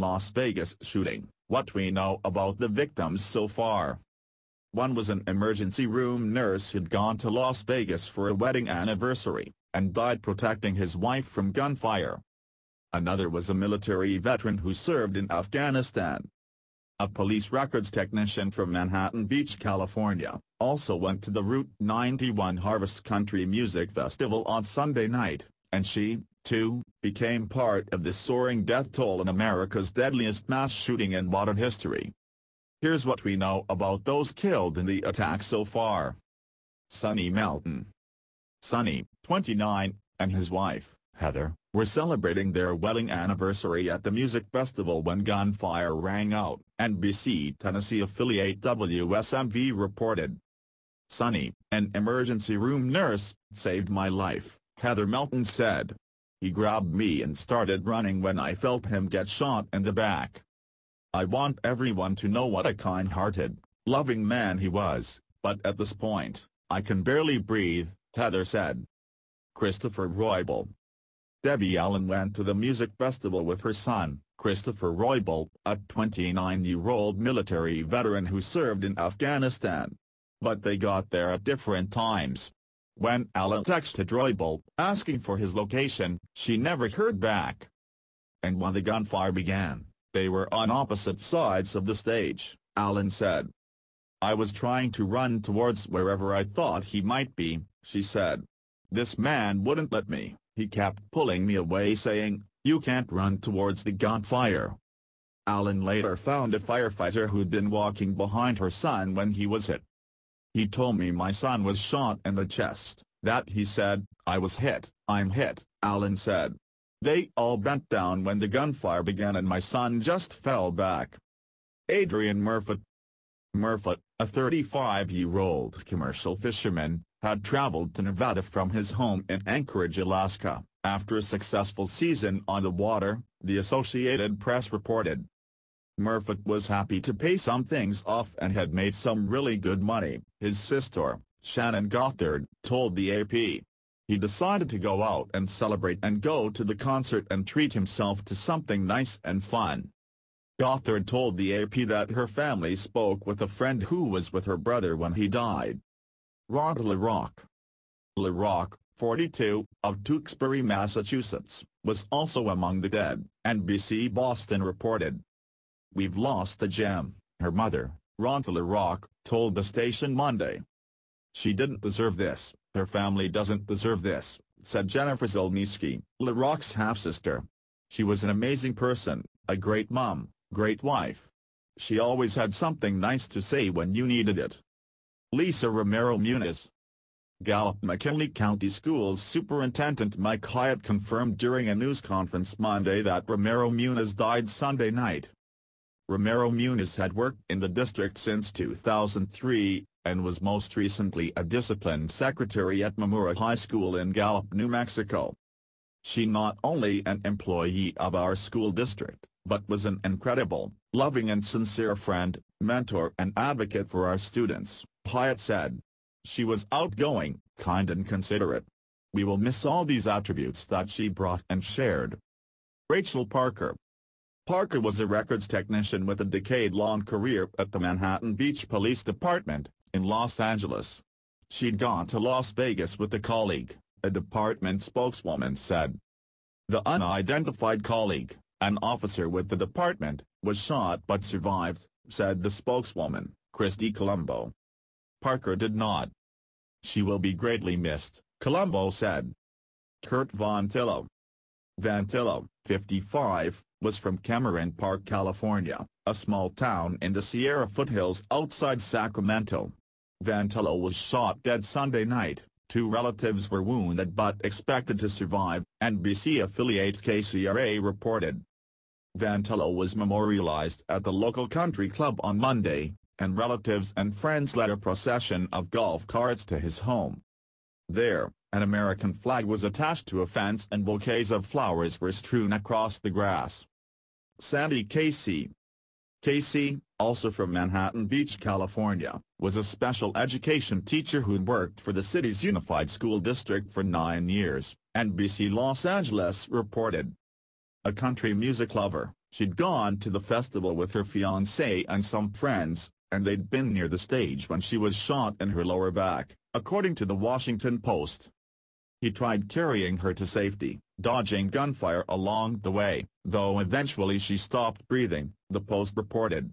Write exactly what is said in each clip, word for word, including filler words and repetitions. Las Vegas shooting, what we know about the victims so far. One was an emergency room nurse who'd gone to Las Vegas for a wedding anniversary, and died protecting his wife from gunfire. Another was a military veteran who served in Afghanistan. A police records technician from Manhattan Beach, California, also went to the Route ninety-one Harvest Country Music Festival on Sunday night, and she, too, became part of the soaring death toll in America's deadliest mass shooting in modern history. Here's what we know about those killed in the attack so far. Sonny Melton. Sonny, twenty-nine, and his wife, Heather, were celebrating their wedding anniversary at the music festival when gunfire rang out, N B C Tennessee affiliate W S M V reported. Sonny, an emergency room nurse, saved my life, Heather Melton said. He grabbed me and started running when I felt him get shot in the back. I want everyone to know what a kind-hearted, loving man he was, but at this point, I can barely breathe, Heather said. Christopher Roybal. Debbie Allen went to the music festival with her son, Christopher Roybal, a twenty-nine-year-old military veteran who served in Afghanistan. But they got there at different times. When Allen texted Roybal, asking for his location, she never heard back. And when the gunfire began, they were on opposite sides of the stage, Allen said. I was trying to run towards wherever I thought he might be, she said. This man wouldn't let me, he kept pulling me away saying, you can't run towards the gunfire. Allen later found a firefighter who'd been walking behind her son when he was hit. He told me my son was shot in the chest, that he said, I was hit, I'm hit, Allen said. They all bent down when the gunfire began and my son just fell back. Adrian Murfitt. Murfitt, a thirty-five-year-old commercial fisherman, had traveled to Nevada from his home in Anchorage, Alaska, after a successful season on the water, the Associated Press reported. Murfitt was happy to pay some things off and had made some really good money, his sister, Shannon Gothard, told the A P. He decided to go out and celebrate and go to the concert and treat himself to something nice and fun. Gothard told the A P that her family spoke with a friend who was with her brother when he died. Ronta LaRoque. LaRoque, forty-two, of Tewksbury, Massachusetts, was also among the dead, N B C Boston reported. We've lost the gem, her mother, Ronta LaRoque, told the station Monday. She didn't deserve this. Her family doesn't deserve this, said Jennifer Zelnyski, LaRoque's half-sister. She was an amazing person, a great mom, great wife. She always had something nice to say when you needed it. Lisa Romero Muniz. Gallup-McKinley County Schools Superintendent Mike Hyatt confirmed during a news conference Monday that Romero Muniz died Sunday night. Romero Muniz had worked in the district since two thousand three. And was most recently a discipline secretary at Mamura High School in Gallup, New Mexico. She's not only an employee of our school district, but was an incredible, loving and sincere friend, mentor and advocate for our students, Hyatt said. She was outgoing, kind and considerate. We will miss all these attributes that she brought and shared. Rachel Parker. Parker was a records technician with a decade-long career at the Manhattan Beach Police Department in Los Angeles. She'd gone to Las Vegas with a colleague, a department spokeswoman said. The unidentified colleague, an officer with the department, was shot but survived, said the spokeswoman, Christy Columbo. Parker did not. She will be greatly missed, Columbo said. Kurt Von Tillo. Von Tillo, fifty-five, was from Cameron Park, California, a small town in the Sierra foothills outside Sacramento. Von Tillo was shot dead Sunday night, two relatives were wounded but expected to survive, N B C affiliate K C R A reported. Von Tillo was memorialized at the local country club on Monday, and relatives and friends led a procession of golf carts to his home. There, an American flag was attached to a fence and bouquets of flowers were strewn across the grass. Sandy Casey. Casey, also from Manhattan Beach, California, was a special education teacher who worked for the city's Unified School District for nine years, N B C Los Angeles reported. A country music lover, She'd gone to the festival with her fiancé and some friends, and they'd been near the stage when she was shot in her lower back, according to the Washington Post. He tried carrying her to safety, dodging gunfire along the way, though eventually she stopped breathing, the Post reported.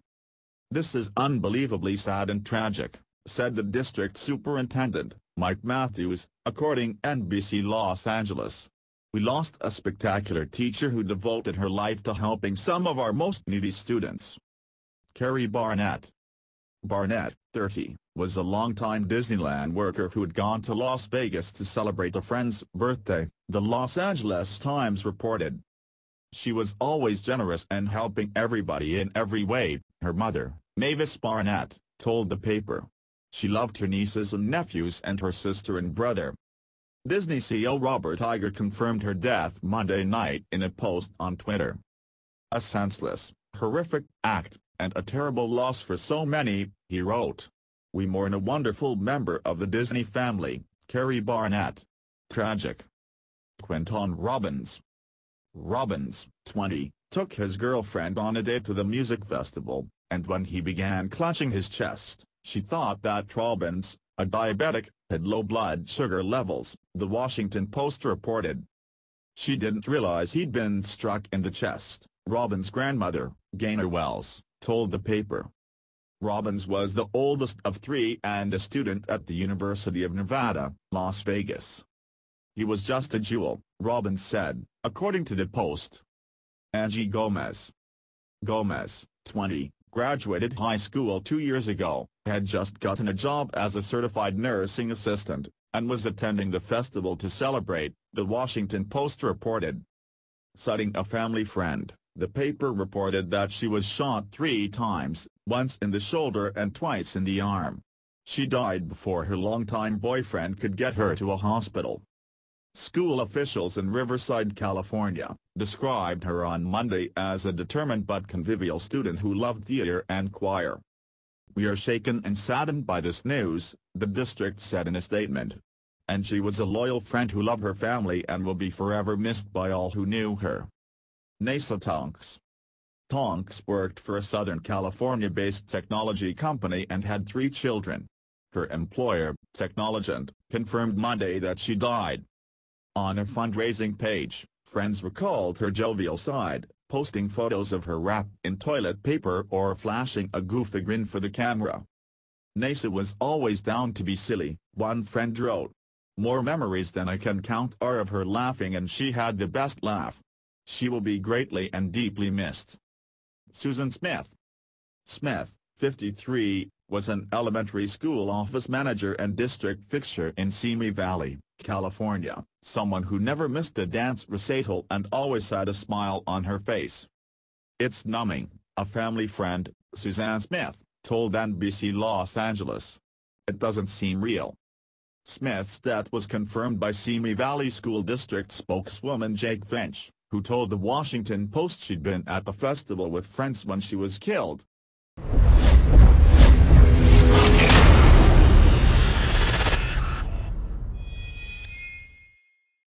"This is unbelievably sad and tragic," said the district superintendent, Mike Matthews, according N B C Los Angeles. "We lost a spectacular teacher who devoted her life to helping some of our most needy students." Carrie Barnett. Barnett, thirty, was a longtime Disneyland worker who had gone to Las Vegas to celebrate a friend's birthday, the Los Angeles Times reported. "She was always generous and helping everybody in every way," her mother, Mavis Barnett, told the paper. "She loved her nieces and nephews and her sister and brother." Disney C E O Robert Iger confirmed her death Monday night in a post on Twitter. "A senseless, horrific act, and a terrible loss for so many," he wrote. "We mourn a wonderful member of the Disney family, Carrie Barnett. Tragic." Quinton Robbins. Robbins, twenty, took his girlfriend on a date to the music festival, and when he began clutching his chest, she thought that Robbins, a diabetic, had low blood sugar levels, the Washington Post reported. She didn't realize he'd been struck in the chest, Robbins' grandmother, Gaynor Wells, told the paper. Robbins was the oldest of three and a student at the University of Nevada, Las Vegas. "He was just a jewel," Robbins said, according to the Post. Angie Gomez. Gomez, twenty, graduated high school two years ago, had just gotten a job as a certified nursing assistant, and was attending the festival to celebrate, the Washington Post reported. Citing a family friend, the paper reported that she was shot three times, once in the shoulder and twice in the arm. She died before her longtime boyfriend could get her to a hospital. School officials in Riverside, California, described her on Monday as a determined but convivial student who loved theater and choir. "We are shaken and saddened by this news," the district said in a statement. "And she was a loyal friend who loved her family and will be forever missed by all who knew her." Nasa Tonks. Tonks worked for a Southern California-based technology company and had three children. Her employer, Technologent, confirmed Monday that she died. On a fundraising page, friends recalled her jovial side, posting photos of her wrapped in toilet paper or flashing a goofy grin for the camera. "Nasa was always down to be silly," one friend wrote. "More memories than I can count are of her laughing, and she had the best laugh. She will be greatly and deeply missed." Susan Smith. Smith, fifty-three, was an elementary school office manager and district fixture in Simi Valley, California, someone who never missed a dance recital and always had a smile on her face. "It's numbing," a family friend, Suzanne Smith, told N B C Los Angeles. "It doesn't seem real." Smith's death was confirmed by Simi Valley School District spokeswoman Jake Finch, who told the Washington Post she'd been at the festival with friends when she was killed,